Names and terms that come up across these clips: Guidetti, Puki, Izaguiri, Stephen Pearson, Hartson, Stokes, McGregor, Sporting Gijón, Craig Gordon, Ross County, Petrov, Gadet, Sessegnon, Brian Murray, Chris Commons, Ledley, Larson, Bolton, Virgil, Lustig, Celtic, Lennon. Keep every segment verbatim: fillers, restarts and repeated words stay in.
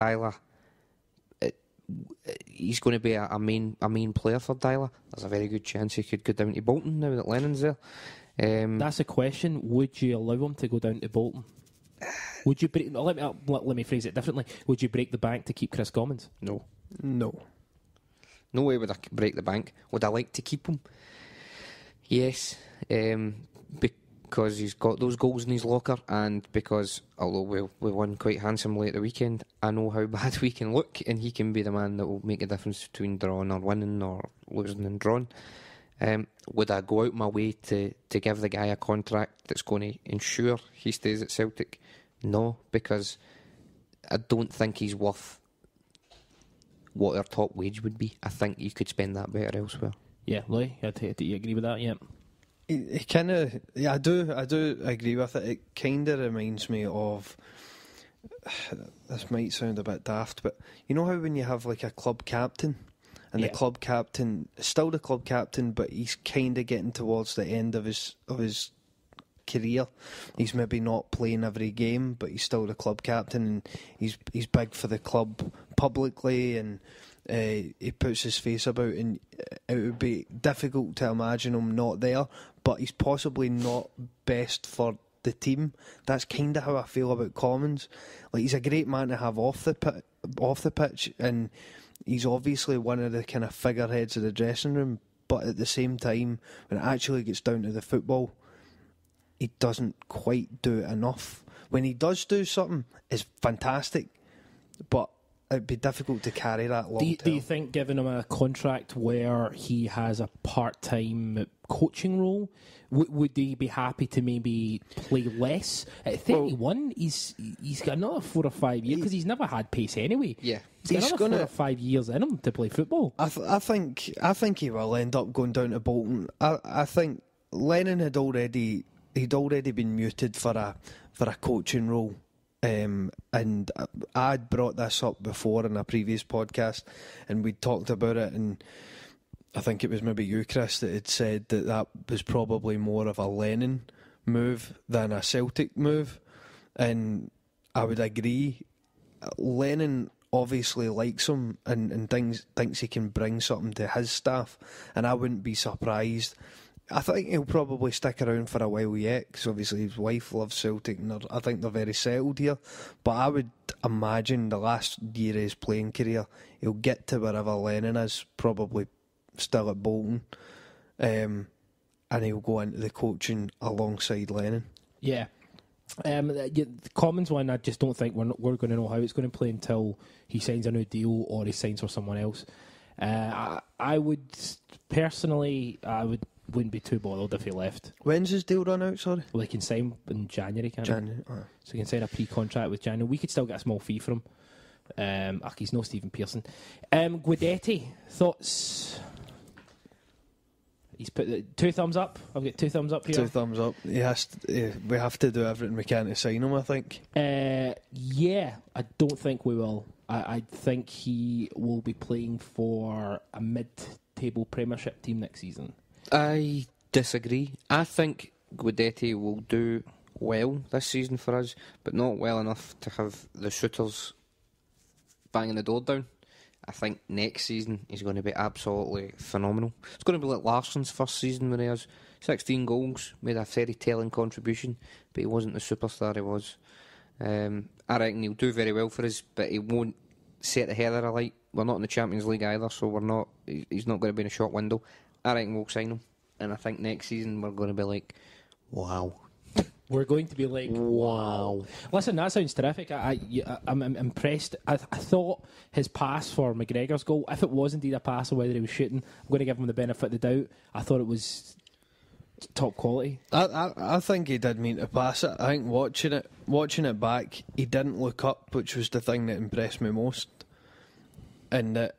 Deila, it, it, he's going to be a, a main a main player for Deila. There's a very good chance he could go down to Bolton now that Lennon's there. Um, That's a question. Would you allow him to go down to Bolton? Would you break? Let me let, let me phrase it differently. Would you break the bank to keep Chris Commons? No, no, no way would I break the bank. Would I like to keep him? Yes, um, because he's got those goals in his locker, and because although we we won quite handsomely at the weekend, I know how bad we can look, and he can be the man that will make a difference between drawing or winning or losing and drawing. Um, would I go out my way to, to give the guy a contract that's going to ensure he stays at Celtic? No, because I don't think he's worth what our top wage would be. I think you could spend that better elsewhere. Yeah, Lloyd, do you agree with that? Yeah, it, it kind of. Yeah, I do. I do agree with it. It kind of reminds me of. This might sound a bit daft, but you know how when you have like a club captain. And yeah. the club captain, still the club captain, but he's kind of getting towards the end of his of his career. He's maybe not playing every game, but he's still the club captain, and he's he's big for the club publicly, and uh, he puts his face about. And it would be difficult to imagine him not there, but he's possibly not best for the team. That's kind of how I feel about Commons. Like he's a great man to have off the pit, off the pitch, and. He's obviously one of the kind of figureheads of the dressing room, but at the same time, when it actually gets down to the football, he doesn't quite do it enough. When he does do something, it's fantastic, but it'd be difficult to carry that long. Do you, do you think giving him a contract where he has a part-time coaching role, w would he be happy to maybe play less? At thirty-one, well, he's he's got another four or five years because he, he's never had pace anyway. Yeah, he's, he's got another gonna, four or five years in him to play football. I, th I think I think he will end up going down to Bolton. I I think Lennon had already he'd already been muted for a for a coaching role. Um, and I'd brought this up before in a previous podcast, and we talked about it, and I think it was maybe you, Chris, that had said that that was probably more of a Lennon move than a Celtic move, and I would agree. Lennon obviously likes him and, and thinks, thinks he can bring something to his staff, and I wouldn't be surprised. I think he'll probably stick around for a while yet, because obviously his wife loves Celtic, and I think they're very settled here. But I would imagine the last year of his playing career, he'll get to wherever Lennon is, probably still at Bolton, um, and he'll go into the coaching alongside Lennon. Yeah. Um, the Commons one, I just don't think we're, not, we're going to know how it's going to play until he signs a new deal or he signs for someone else. Uh, I, I would, personally, I would... wouldn't be too bothered if he left. When's his deal run out, sorry? Well, he can sign in January, can't January, he? Right. So he can sign a pre-contract with January. We could still get a small fee from him. Um, ach, he's no Stephen Pearson. Um, Guidetti, thoughts? He's put the, two thumbs up. I've got two thumbs up here. Two thumbs up. He has to, uh, we have to do everything we can to sign him, I think. Uh, yeah, I don't think we will. I, I think he will be playing for a mid-table Premiership team next season. I disagree. I think Guidetti will do well this season for us, but not well enough to have the shooters banging the door down. I think next season he's going to be absolutely phenomenal. It's going to be like Larson's first season when he has sixteen goals, made a very telling contribution, but he wasn't the superstar he was. Um, I reckon he'll do very well for us, but he won't set the heather alight. We're not in the Champions League either, so we're not. He's not going to be in a short window. I reckon we'll sign him, and I think next season we're going to be like, wow. We're going to be like, wow. Listen, that sounds terrific. I, I, I'm, I'm impressed. I, th I thought his pass for McGregor's goal, if it was indeed a pass or whether he was shooting, I'm going to give him the benefit of the doubt. I thought it was top quality. I, I, I think he did mean to pass it. I think watching it, watching it back, he didn't look up, which was the thing that impressed me most. And that.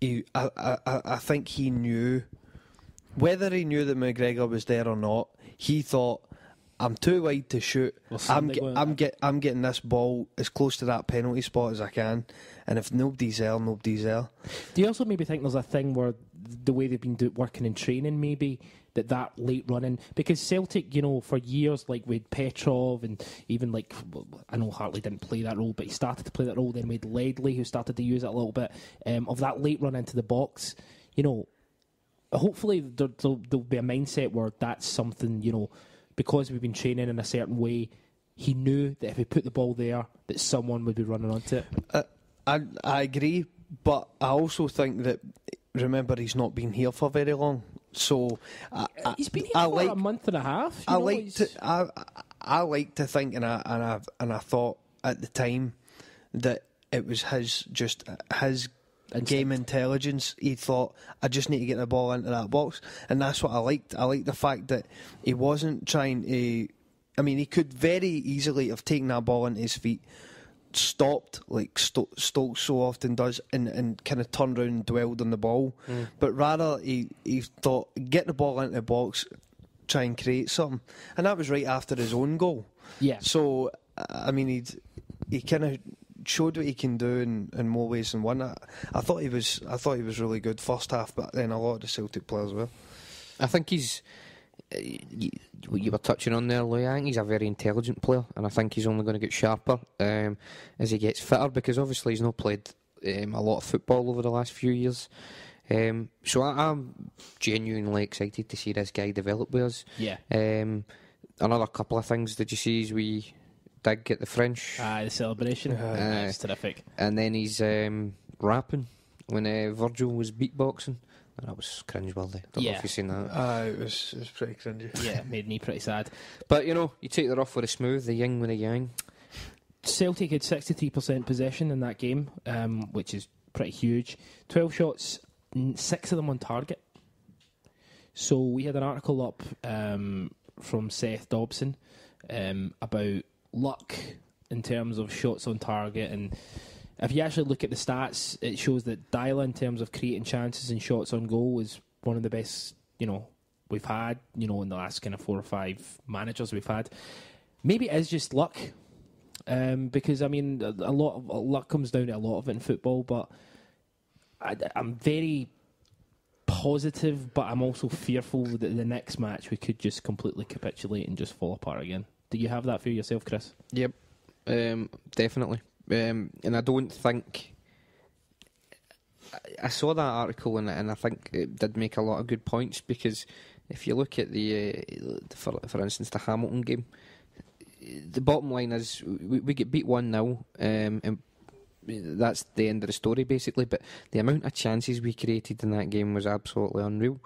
He, I, I, I think he knew, whether he knew that McGregor was there or not, he thought, I'm too wide to shoot, well, I'm, ge I'm, get I'm getting this ball as close to that penalty spot as I can, and if nobody's there, nobody's there. Do you also maybe think there's a thing where the way they've been do working in training, maybe that that late running, because Celtic, you know, for years, like with Petrov and even like, I know Hartley didn't play that role, but he started to play that role. Then we had Ledley, who started to use it a little bit, um, of that late run into the box. You know, hopefully there, there'll, there'll be a mindset where that's something, you know, because we've been training in a certain way, he knew that if he put the ball there, that someone would be running onto it. Uh, I, I agree, but I also think that, remember, he's not been here for very long. So I, I, he's been here I for like, a month and a half. I know, like to, I, I like to think, and I and I and I thought at the time that it was his just his instinct. Game intelligence. He thought, I just need to get the ball into that box, and that's what I liked. I liked the fact that he wasn't trying to. I mean, he could very easily have taken that ball into his feet, stopped like Sto Stokes so often does, and, and kind of turned around and dwelled on the ball. Mm. But rather, he, he thought, get the ball into the box, try and create something. And that was right after his own goal. Yeah. So, I mean, he'd, he kind of showed what he can do in, in more ways than one. I, I thought he was I thought he was really good first half, but then a lot of the Celtic players were. I think he's... You, you were touching on there, Louis. I think he's a very intelligent player, and I think he's only going to get sharper um, as he gets fitter, because obviously he's not played um, a lot of football over the last few years. Um, so I, I'm genuinely excited to see this guy develop with us. Yeah. Um, another couple of things. Did you see his wee dig at the French? Ah, the celebration. Uh, That's terrific. And then he's um, rapping when uh, Virgil was beatboxing. That was cringeworthy. Don't yeah. know if you've seen that. Uh, it, was, it was pretty cringy. Yeah, it made me pretty sad. But, you know, you take the rough with the smooth, the yin with the yang. Celtic had sixty-three percent possession in that game, um, which is pretty huge. twelve shots, six of them on target. So we had an article up um, from Seth Dobson um, about luck in terms of shots on target, and... if you actually look at the stats, it shows that Deila, in terms of creating chances and shots on goal, is one of the best, you know, we've had, you know, in the last kind of four or five managers we've had. Maybe it is just luck, um, because, I mean, a, a lot of luck comes down to a lot of it in football, but I, I'm very positive, but I'm also fearful that the next match we could just completely capitulate and just fall apart again. Do you have that for yourself, Chris? Yep, um, definitely. Um, and I don't think I, I saw that article, and, and I think it did make a lot of good points, because if you look at the, uh, the for, for instance, the Hamilton game, the bottom line is we, we get beat one nil, um, and that's the end of the story basically, but the amount of chances we created in that game was absolutely unreal.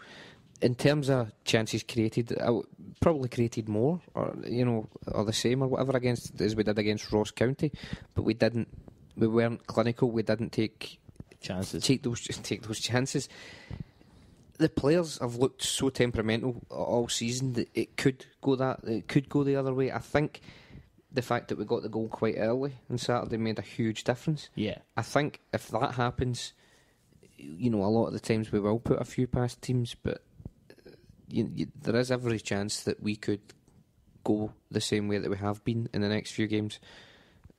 In terms of chances created, I probably created more, or you know, or the same, or whatever, against as we did against Ross County, but we didn't. We weren't clinical. We didn't take chances. Take those. Take those chances. The players have looked so temperamental all season that it could go that it could go the other way. I think the fact that we got the goal quite early on Saturday made a huge difference. Yeah, I think if that happens, you know, a lot of the times we will put a few past teams, but. You, you, there is every chance that we could go the same way that we have been in the next few games.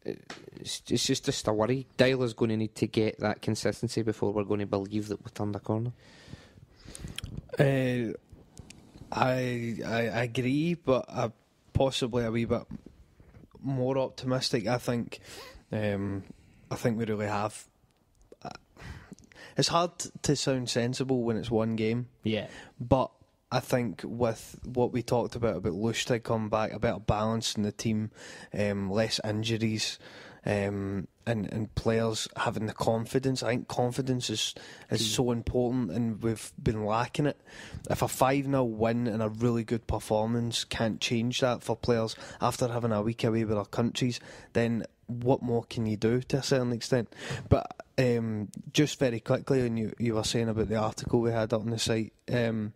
It's, it's just, just a worry. Deila's going to need to get that consistency before we're going to believe that we've turned a corner. Uh, I, I agree, but I'm possibly a wee bit more optimistic. I think, um, I think we really have. It's hard to sound sensible when it's one game. Yeah, but. I think with what we talked about, about Lustig coming back, a better balance in the team, um, less injuries, um, and, and players having the confidence. I think confidence is, is so important, and we've been lacking it. If a five nil win and a really good performance can't change that for players after having a week away with our countries, then what more can you do to a certain extent? But um, just very quickly, and you, you were saying about the article we had up on the site... Um,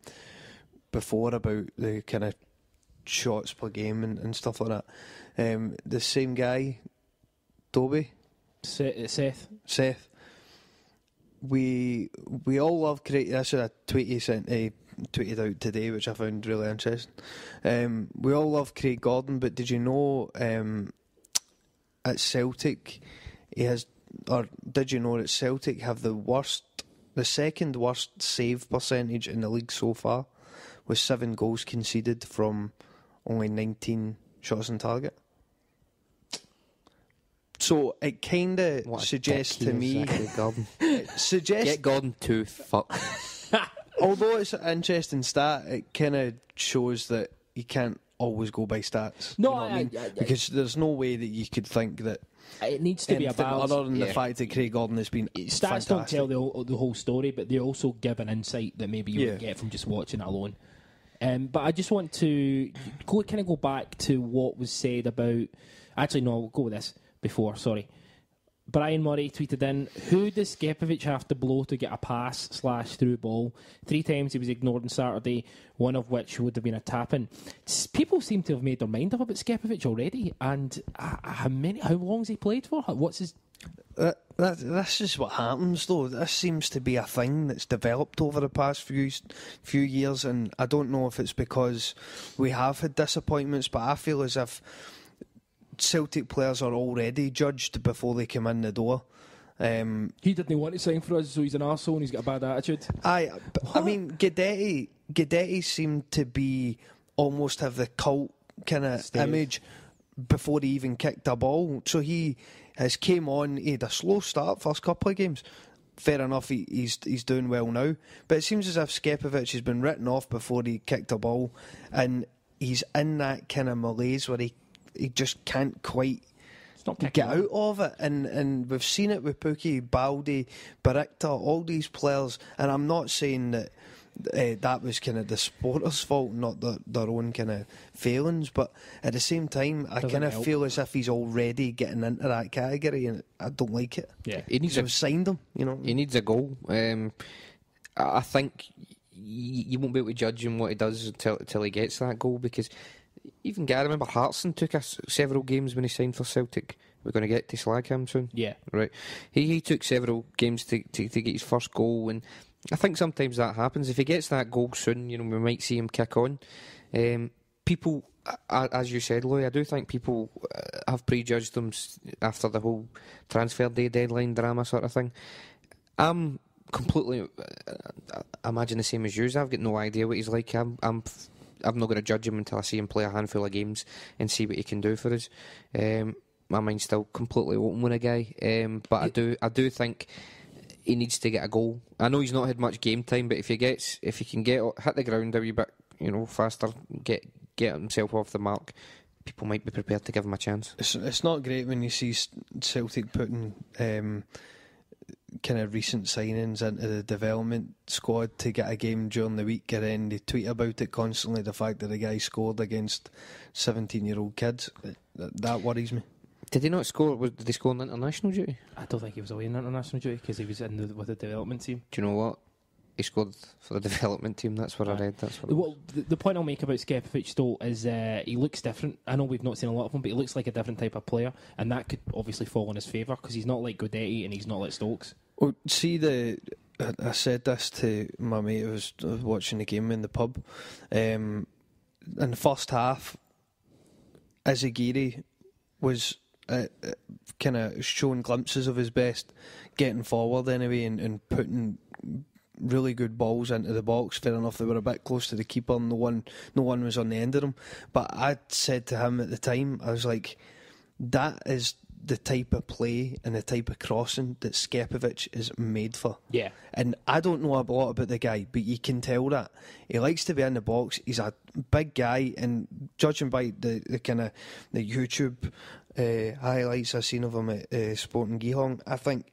before about the kind of shots per game and, and stuff like that. Um, the same guy, Toby? Seth. Seth. Seth. We we all love creating... That's a tweet he sent, uh, tweeted out today, which I found really interesting. Um, we all love Craig Gordon, but did you know um, at Celtic, he has... Or did you know that Celtic have the worst... the second worst save percentage in the league so far? with seven goals conceded from only nineteen shots on target. So it kind of suggests to me, it suggests get Gordon to fuck. Although it's an interesting stat, it kind of shows that you can't always go by stats. No, you know I, I mean, I, I, because there's no way that you could think that it needs to be a balance. Other than yeah. the fact that Craig Gordon has been stats fantastic. Don't tell the whole, the whole story, but they also give an insight that maybe you yeah. wouldn't get from just watching it alone. Um, but I just want to go, kind of go back to what was said about. Actually, no, we'll go with this. Before, sorry. Brian Murray tweeted in, who does Skepovic have to blow to get a pass slash through ball? Three times he was ignored on Saturday, one of which would have been a tap-in. People seem to have made their mind up about Skepovic already, and how many? How long has he played for? What's his... That, that, that's just what happens, though. This seems to be a thing that's developed over the past few, few years, and I don't know if it's because we have had disappointments, but I feel as if Celtic players are already judged before they come in the door. Um, he didn't want to sign for us, so he's an arsehole and he's got a bad attitude. I, I mean, Guidetti, Guidetti seemed to be almost have the cult kind of image before he even kicked a ball. So he has came on, he had a slow start first couple of games. Fair enough, he, he's he's doing well now. But it seems as if Skepovic has been written off before he kicked a ball, and he's in that kind of malaise where he He just can't quite get out him. of it. And, and we've seen it with Puki, Baldi, Berichter, all these players. And I'm not saying that uh, that was kind of the supporters' fault, not the, their own kind of failings. But at the same time, Doesn't I kind of feel as if he's already getting into that category and I don't like it. Yeah, he needs so a, I've signed him. You know, he needs a goal. Um, I think you won't be able to judge him what he does until, until he gets that goal because... Even I remember Hartson took us several games when he signed for Celtic. We're going to get to slag him soon. Yeah. Right. He he took several games to, to, to get his first goal, and I think sometimes that happens. If he gets that goal soon, you know, we might see him kick on. Um, people, as you said, Louis, I do think people have prejudged them after the whole transfer day deadline drama sort of thing. I'm completely, I imagine the same as you. I've got no idea what he's like. I'm... I'm I'm not going to judge him until I see him play a handful of games and see what he can do for us. Um, my mind's still completely open with a guy, um, but I do, I do think he needs to get a goal. I know he's not had much game time, but if he gets, if he can get hit the ground a wee bit, you know, faster, get get himself off the mark, people might be prepared to give him a chance. It's, it's not great when you see Celtic putting um, kind of recent signings into the development squad to get a game during the week, and then they tweet about it constantly, the fact that the guy scored against seventeen-year-old kids. That, that worries me. Did he not score? Was, did he score on international duty? I don't think he was away on international duty because he was in the, with the development team. Do you know what? He scored for the development team. That's what right. I read. That's what well, the, the point I'll make about Skepovic, though, is uh, he looks different. I know we've not seen a lot of him, but he looks like a different type of player, and that could obviously fall in his favour because he's not like Guidetti and he's not like Stokes. Well, see, the I said this to my mate who was watching the game in the pub. Um, in the first half, Izaguiri was uh, kind of showing glimpses of his best, getting forward anyway and, and putting really good balls into the box. Fair enough, they were a bit close to the keeper and no one, no one was on the end of them. But I said to him at the time, I was like, that is the type of play and the type of crossing that Skepovic is made for. Yeah. And I don't know a lot about the guy, but you can tell that. He likes to be in the box. He's a big guy, and judging by the, the kind of the YouTube uh, highlights I've seen of him at uh, Sporting Gijón, I think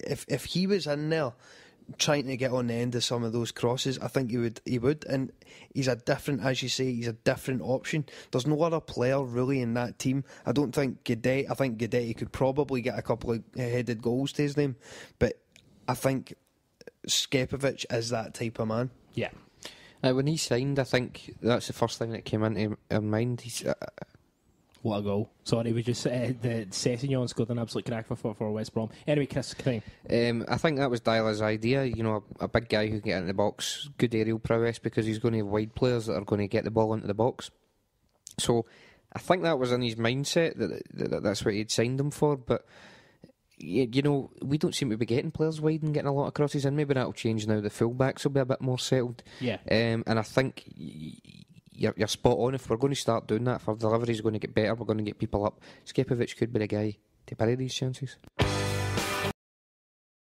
if if he was in there trying to get on the end of some of those crosses, I think he would, he would, and he's a different, as you say, he's a different option. There's no other player really in that team. I don't think Gadet, I think Gadet could probably get a couple of headed goals to his name, but I think Skepovic is that type of man. Yeah. Uh, when he signed, I think that's the first thing that came into my mind. He's... Uh, What a goal. Sorry, we just... Uh, the Sessegnon scored an absolute crack for for West Brom. Anyway, Chris, Crane. Um, I think that was Deila's idea. You know, a, a big guy who can get into the box, good aerial prowess, because he's going to have wide players that are going to get the ball into the box. So, I think that was in his mindset, that, that, that that's what he'd signed him for, but you, you know, we don't seem to be getting players wide and getting a lot of crosses in. Maybe that'll change now. The full-backs will be a bit more settled. Yeah. Um, and I think you're, you're spot on. If we're going to start doing that, if our delivery is going to get better, we're going to get people up. Skepovic could be the guy to parry these chances.